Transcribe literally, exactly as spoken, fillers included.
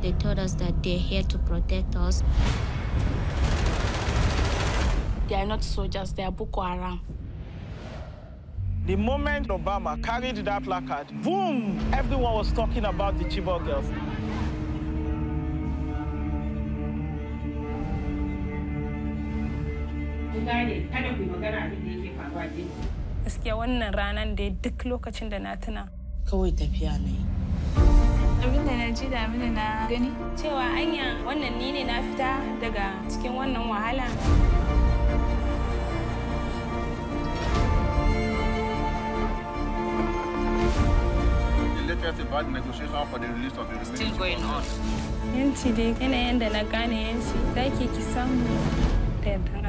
They told us that they're here to protect us. They are not soldiers, they are Boko Haram. The moment Obama carried that placard, boom, everyone was talking about the Chibok girls. The latest about negotiation for the release of the release. Still going on.